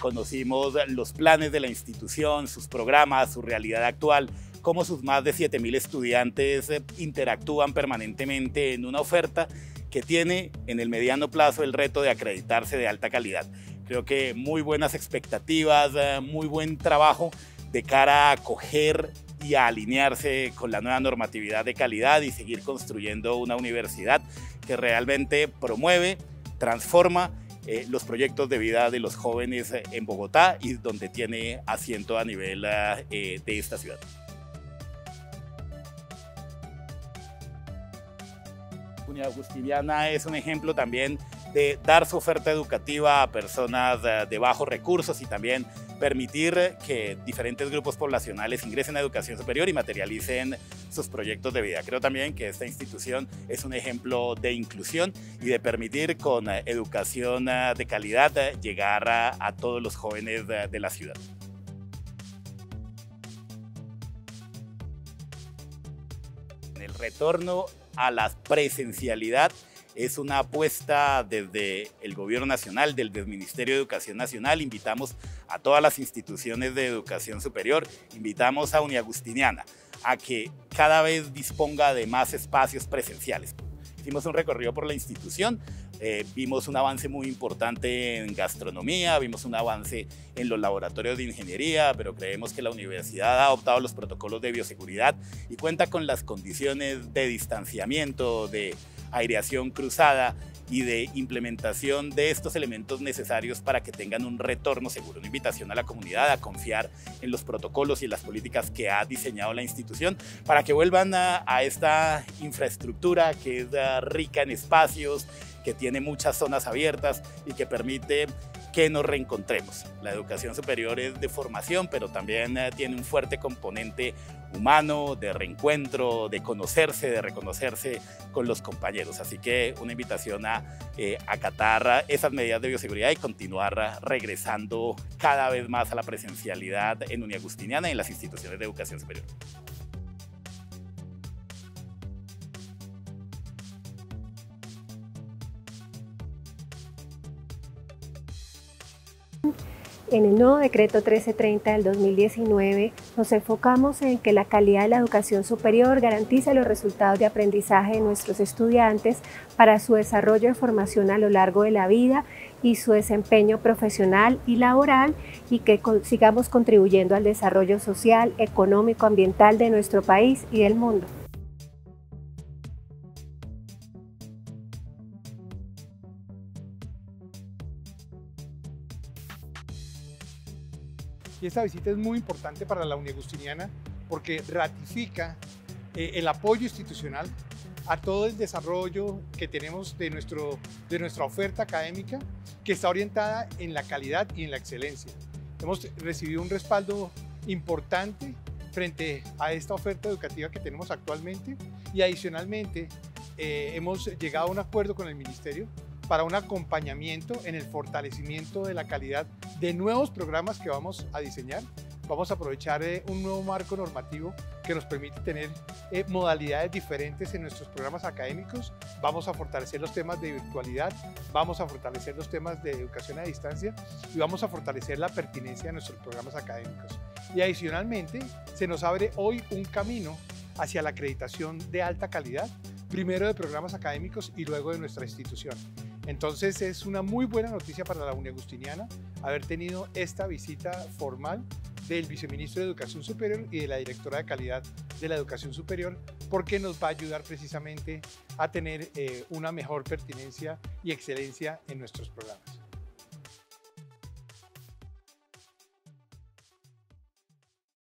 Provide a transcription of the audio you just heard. Conocimos los planes de la institución, sus programas, su realidad actual, cómo sus más de 7.000 estudiantes interactúan permanentemente en una oferta que tiene en el mediano plazo el reto de acreditarse de alta calidad. Creo que muy buenas expectativas, muy buen trabajo de cara a acoger y a alinearse con la nueva normatividad de calidad y seguir construyendo una universidad que realmente promueve, transforma los proyectos de vida de los jóvenes en Bogotá y donde tiene asiento a nivel de esta ciudad. Uniagustiniana es un ejemplo también de dar su oferta educativa a personas de bajos recursos y también permitir que diferentes grupos poblacionales ingresen a educación superior y materialicen sus proyectos de vida. Creo también que esta institución es un ejemplo de inclusión y de permitir con educación de calidad llegar a todos los jóvenes de la ciudad. El retorno a la presencialidad es una apuesta desde el Gobierno Nacional, desde el Ministerio de Educación Nacional. Invitamos a todas las instituciones de educación superior, invitamos a Uniagustiniana a que cada vez disponga de más espacios presenciales. Hicimos un recorrido por la institución, vimos un avance muy importante en gastronomía, vimos un avance en los laboratorios de ingeniería, pero creemos que la universidad ha adoptado los protocolos de bioseguridad y cuenta con las condiciones de distanciamiento, de aireación cruzada y de implementación de estos elementos necesarios para que tengan un retorno seguro. Una invitación a la comunidad a confiar en los protocolos y en las políticas que ha diseñado la institución para que vuelvan a esta infraestructura que es rica en espacios, que tiene muchas zonas abiertas y que permite que nos reencontremos. La educación superior es de formación, pero también tiene un fuerte componente humano, de reencuentro, de conocerse, de reconocerse con los compañeros. Así que una invitación a acatar esas medidas de bioseguridad y continuar regresando cada vez más a la presencialidad en Uniagustiniana y en las instituciones de educación superior. En el nuevo Decreto 1330 del 2019 nos enfocamos en que la calidad de la educación superior garantiza los resultados de aprendizaje de nuestros estudiantes para su desarrollo de formación a lo largo de la vida y su desempeño profesional y laboral, y que sigamos contribuyendo al desarrollo social, económico, ambiental de nuestro país y del mundo. Y esta visita es muy importante para la Uniagustiniana porque ratifica el apoyo institucional a todo el desarrollo que tenemos de nuestra oferta académica, que está orientada en la calidad y en la excelencia. Hemos recibido un respaldo importante frente a esta oferta educativa que tenemos actualmente, y adicionalmente hemos llegado a un acuerdo con el Ministerio para un acompañamiento en el fortalecimiento de la calidad de nuevos programas que vamos a diseñar. Vamos a aprovechar un nuevo marco normativo que nos permite tener modalidades diferentes en nuestros programas académicos. Vamos a fortalecer los temas de virtualidad, vamos a fortalecer los temas de educación a distancia y vamos a fortalecer la pertinencia de nuestros programas académicos. Y adicionalmente, se nos abre hoy un camino hacia la acreditación de alta calidad, primero de programas académicos y luego de nuestra institución. Entonces es una muy buena noticia para la Uniagustiniana haber tenido esta visita formal del Viceministro de Educación Superior y de la Directora de Calidad de la Educación Superior, porque nos va a ayudar precisamente a tener una mejor pertinencia y excelencia en nuestros programas.